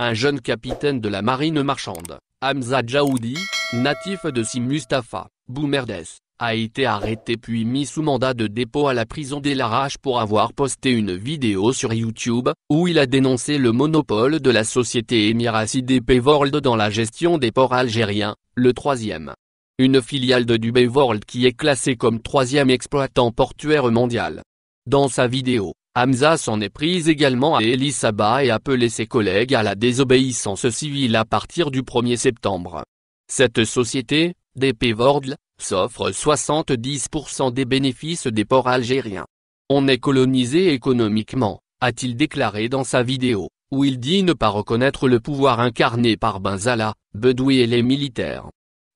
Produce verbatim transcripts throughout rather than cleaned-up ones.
un jeune capitaine de la marine marchande, Hamza Jaoudi, natif de Si Mustapha Boumerdes, a été arrêté puis mis sous mandat de dépôt à la prison d'El Issaba pour avoir posté une vidéo sur YouTube, où il a dénoncé le monopole de la société Emirates D P World dans la gestion des ports algériens, le troisième. Une filiale de D P World qui est classée comme troisième exploitant portuaire mondial. Dans sa vidéo, Hamza s'en est prise également à El Issaba et appelé ses collègues à la désobéissance civile à partir du premier septembre. Cette société, D P World, s'offre soixante-dix pour cent des bénéfices des ports algériens. On est colonisé économiquement, a-t-il déclaré dans sa vidéo, où il dit ne pas reconnaître le pouvoir incarné par Benalla, Bedoui et les militaires.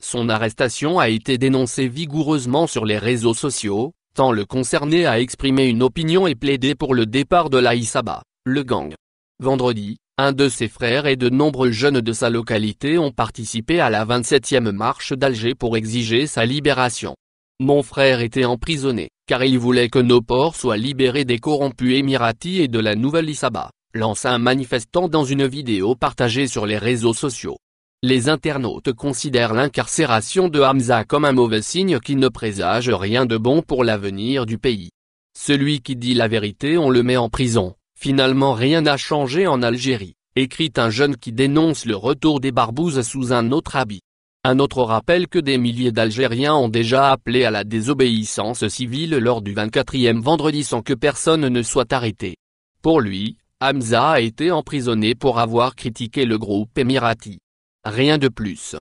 Son arrestation a été dénoncée vigoureusement sur les réseaux sociaux, tant le concerné a exprimé une opinion et plaidé pour le départ de El Issaba, le gang. Vendredi, un de ses frères et de nombreux jeunes de sa localité ont participé à la vingt-septième marche d'Alger pour exiger sa libération. Mon frère était emprisonné, car il voulait que nos ports soient libérés des corrompus émiratis et de la nouvelle El Issaba, lance un manifestant dans une vidéo partagée sur les réseaux sociaux. Les internautes considèrent l'incarcération de Hamza comme un mauvais signe qui ne présage rien de bon pour l'avenir du pays. Celui qui dit la vérité, on le met en prison. Finalement rien n'a changé en Algérie, écrit un jeune qui dénonce le retour des barbouzes sous un autre habit. Un autre rappelle que des milliers d'Algériens ont déjà appelé à la désobéissance civile lors du vingt-quatrième vendredi sans que personne ne soit arrêté. Pour lui, Hamza a été emprisonné pour avoir critiqué le groupe émirati. Rien de plus.